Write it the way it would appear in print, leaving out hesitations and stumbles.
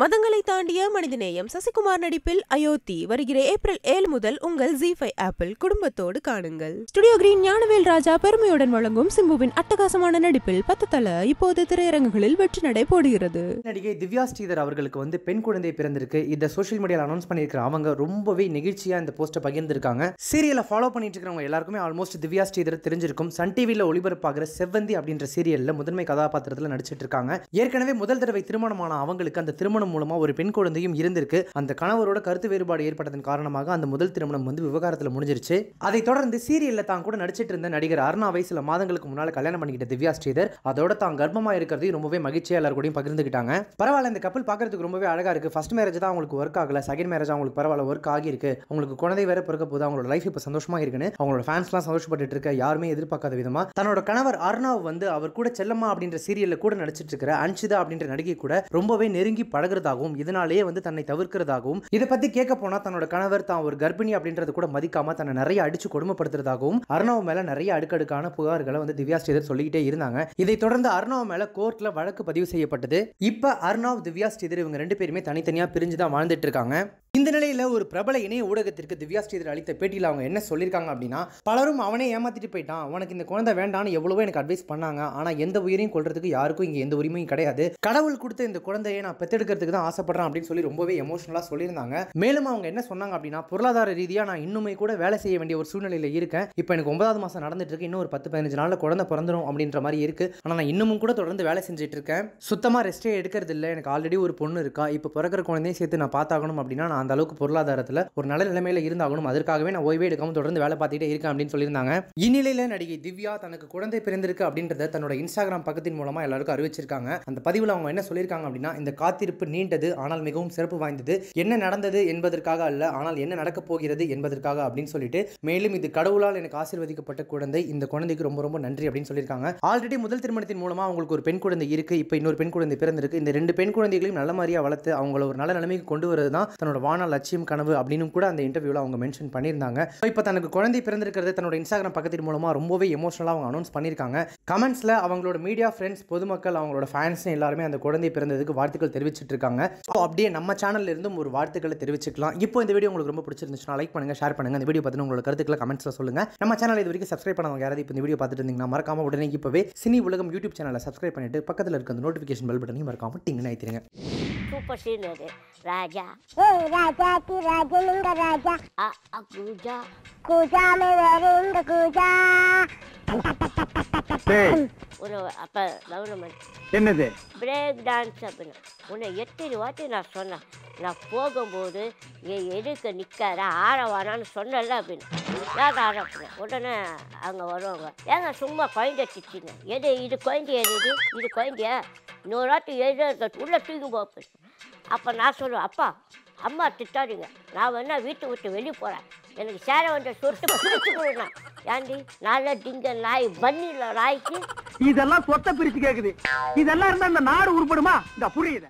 மதங்களை தாண்டிய மனிதநேயம் சசிகுமார் நடிப்பில் அயோத்தி வருகிற ஏப்ரல் 7 முதல் உங்கள் Z5 ஆப்பிள் குடும்பத்தோடு காணுங்கள். ஸ்டுடியோ கிரீன் ஞானவேல் ராஜா பெருமையுடன் வழங்கும் சிம்புவின் அட்டகாசமான நடிப்பில் 10 தள இப்போது திரையரங்குகளில் வெற்றி நடை போடுகிறது. நடிகை திவ்யா ஸ்ரீதர் அவர்களுக்கு வந்து பெண் குழந்தை பிறந்திருக்கு. இத சோஷியல் மீடியால அனௌன்ஸ் பண்ணியிருக்கிற அவங்க ரொம்பவே நெகிழ்ச்சியா இந்த போஸ்ட பகிர்ந்திருக்காங்க. சீரியலை ஃபாலோ பண்ணிட்டு இருக்கிறவங்க எல்லாருக்குமே ஆல்மோஸ்ட் திவ்யா ஸ்ரீதர் தெரிஞ்சிருக்கும். சன் டிவில ஒளிபரப்பாகிற செவ்வந்தி அப்படின்ற சீரியல்ல முதன்மை கதாபாத்திரத்துல நடிச்சிட்டு இருக்காங்க. ஏற்கனவே முதல் தடவை திருமணமான அவங்களுக்கு அந்த திருமணம் மூலமா ஒரு பெண் குழந்தையும் இருந்திருக்கு. அந்த கணவரோட கருத்து வேறுபாடு ஏற்பட்டதன் காரணமாக அந்த முதல் திருமணம் வந்து விவகாரத்துல முடிஞ்சிருச்சு. அதை தொடர்ந்து சீரியல்ல தான் கூட நடிச்சிட்டு இருந்த நடிகர் அருணாவை சில மாதங்களுக்கு முன்னால கல்யாணம் பண்ணிக்கிட்ட திவ்யா ஸ்ரீதர் அதோட தான் கர்ப்பமா இருக்கிறதையும் ரொம்பவே மகிழ்ச்சியா எல்லாருக்கூடையும் பகிர்ந்துக்கிட்டாங்க. பரவாயில்ல, இந்த கப்பல் பார்க்கறதுக்கு ரொம்பவே அழகா இருக்கு. ஃபர்ஸ்ட் மேரேஜ் தான் அவங்களுக்கு ஒர்க் ஆகல, செகண்ட் மேரேஜ் அவங்களுக்கு பரவாயில்ல ஒர்க் ஆகிருக்கு. அவங்களுக்கு குழந்தை வேற பிறக்க போது, அவங்களோட லைஃப் இப்ப சந்தோஷமா இருக்குன்னு அவங்களோட ஃபேன்ஸ் எல்லாம் சந்தோஷப்பட்டு இருக்க யாருமே எதிர்பார்க்காத விதமா தன்னோட கணவர் அருணாவை வந்து அவர் கூட செல்லம்மா அப்படின்ற சீரியல்ல கூட நடிச்சிட்டு இருக்கிற அன்ஷிதா அப்படின்ற நடிகை கூட ரொம்பவே நெருங்கி பழகிறதாகவும் இதனாலேயே வந்து தன்னை தவிர்க்கிறதாகவும் இதை பத்தி கேட்க போனா தன்னோட கணவர் தான் ஒரு கர்ப்பிணி அப்படின்றது கூட மதிக்காம தன்னை நிறைய அடிச்சு கொடுமைப்படுத்துறதாகவும் அருணாவை மேல நிறைய அடுக்கடுக்கான புகார்களை வந்து திவ்யா ஸ்ரீதர் சொல்லிக்கிட்டே இருந்தாங்க. இதை தொடர்ந்து அருணாவை மேல கோர்ட்ல வழக்கு பதிவு செய்யப்பட்டது. இப்ப அருணாவ் திவ்யா ஸ்ரீதர் இவங்க 2 பேருமே தனித்தனியா பிரிஞ்சுதான் வாழ்ந்துட்டு இருக்காங்க. இந்த நிலையில ஒரு பிரபல இணைய ஊடகத்திற்கு திவ்யா ஸ்ரீதர் அளித்த பேட்டியில் அவங்க என்ன சொல்லியிருக்காங்க அப்படின்னா, பலரும் அவனே ஏமாத்திட்டு போயிட்டான், உனக்கு இந்த குழந்தை வேண்டான்னு எவ்வளவோ எனக்கு அட்வைஸ் பண்ணாங்க, ஆனா எந்த உயிரையும் கொள்றதுக்கு யாருக்கும் இங்க எந்த உரிமையும் கிடையாது, கடவுள் கொடுத்த இந்த குழந்தையை நான் பெற்றெடுக்கிறதுக்கு தான் ஆசைப்படுறேன் அப்படின்னு சொல்லி ரொம்பவே எமோஷனலா சொல்லியிருந்தாங்க. மேலும் அவங்க என்ன சொன்னாங்க அப்படின்னா, பொருளாதார ரீதியா நான் இன்னுமே கூட வேலை செய்ய வேண்டிய ஒரு சூழ்நிலையில இருக்கேன். இப்போ எனக்கு 9வது மாசம் நடந்துட்டு இருக்கு, இன்னும் ஒரு 10-15 நாள்ல குழந்தை பிறந்துடும் அப்படின்ற மாதிரி இருக்கு. ஆனா நான் இன்னமும் கூட தொடர்ந்து வேலை செஞ்சுட்டு இருக்கேன், சுத்தமா ரெஸ்டே எடுக்கிறது இல்லை. எனக்கு ஆல்ரெடி ஒரு பொண்ணு இருக்கா, இப்போ பிறக்கிற குழந்தையை சேர்த்து நான் பார்த்தாகணும் அப்படின்னா அந்த அளவுக்கு பொருளாதாரத்தில் ஒரு நல்ல நிலைமையில இருந்தாகணும், அதற்காகவே நான் ஓய்வே எடுக்காம தொடர்ந்து வேலை பார்த்துட்டே இருக்கேன் அப்படின்னு சொல்லியிருந்தாங்க. இந்நிலையில நடிகை திவ்யா தனக்கு குழந்தை பிறந்திருக்கு அப்படின்றத தன்னோட இன்ஸ்டாகிராம் பக்கத்தின் மூலமா எல்லாருக்கும் அறிவிச்சிருக்காங்க. அந்த பதிவில் அவங்க என்ன சொல்லியிருக்காங்க அப்படின்னா, இந்த காத்திருப்பு நீண்டது ஆனால் மிகவும் சிறப்பு வாய்ந்தது, என்ன நடந்தது என்பதற்காக அல்ல ஆனால் என்ன நடக்க போகிறது என்பதற்காக அப்படின்னு சொல்லிட்டு, மேலும் இது கடவுளால் எனக்கு ஆசீர்வதிக்கப்பட்ட குழந்தை, இந்த குழந்தைக்கு ரொம்ப ரொம்ப நன்றி அப்படின்னு சொல்லியிருக்காங்க. ஆல்ரெடி முதல் திருமணத்தின் மூலமா அவங்களுக்கு ஒரு பெண் குழந்தை இருக்கு, இப்போ இன்னொரு பெண் குழந்தை பிறந்திருக்கு. இந்த 2 பெண் குழந்தைகளையும் நல்ல மாதிரியா வளர்த்து அவங்கள ஒரு நல்ல நிலைமைக்கு கொண்டு வரது தான் தன்னோட வானா லட்சியம் கனவு அப்படின்னு கூட அந்த இன்டர்வியூல அவங்க மென்ஷன் பண்ணியிருந்தாங்க. இப்போ தனக்கு குழந்தை பிறந்திருக்கிறது தன்னோட இன்ஸ்டாகிராம் பக்கத்தின் மூலமா ரொம்பவே எமோஷனலா அவங்க அனௌன்ஸ் பண்ணியிருக்காங்க. கமெண்ட்ஸ்ல அவங்களோட மீடியா ஃப்ரெண்ட்ஸ், பொதுமக்கள், அவங்களோட ஃபேன்ஸ் எல்லாருமே அந்த குழந்தை பிறந்ததுக்கு வாழ்த்துக்கள் தெரிவிச்சிட்டு இருக்காங்க. அப்படியே நம்ம சேனல்ல இருந்தும் ஒரு வாழ்த்துக்களை தெரிவிச்சுக்கலாம். இப்போ இந்த வீடியோ உங்களுக்கு ரொம்ப பிடிச்சிருந்துச்சுன்னா லைக் பண்ணுங்க, ஷேர் பண்ணுங்க. இந்த வீடியோ பத்தின உங்களோட கருத்துக்களை கமெண்ட்ஸ்ல சொல்லுங்க. நம்ம சேனல் இது வரைக்கும் சப்ஸ்கிரைப் பண்ணவங்க யாராவது இப்போ இந்த வீடியோ பார்த்துட்டு இருந்தீங்கன்னா மறக்காம உடனே இப்பவே சினி உலகம் யூடியூப் சேனலை சப்ஸ்கிரைப் பண்ணிட்டு பக்கத்துல இருக்க அந்த நோட்டிபிகேஷன் பெல் பட்டனையும் மறக்காம டிங் ஆயிடுங்க. சூப்பர் சீனரு ராஜா ஓ ராஜா தி ராஜலிங்க ராஜா ஆ அகுஜா குஜா மே வருங்க குஜா ஒரு அப்ப லவரமன் என்னது பிரேக் டான்ஸ் அப்பன உன 8 வாட்டி நான் சொன்னேன். நான் போகும்போது எதுக்கு நிற்காத ஆரவாரான்னு சொன்னல அப்படின்னு ஏதாவது ஆரப்பேன். உடனே அங்கே வருவாங்க, ஏங்க சும்மா குழந்தை திட்டிங்க, எது இது குழந்தைய, எது இது குழந்தைய, 100 வாட்டி எழுத உள்ளே தூக்கி போப்பேன். அப்போ நான் சொல்லுவேன், அப்பா அம்மா திட்டாதீங்க, நான் வேணா வீட்டை விட்டு வெளியே போகிறேன், எனக்கு சேர வந்த சொட்டு பிரித்து கொடுங்க. ஏண்டி நாளை டிங்க நாய் பண்ணிடலாம் நாய்க்கு இதெல்லாம் சொத்தை பிரித்து கேட்குது, இதெல்லாம் இருந்தால் இந்த நாடு உருப்படுமா? இந்த புரியுது.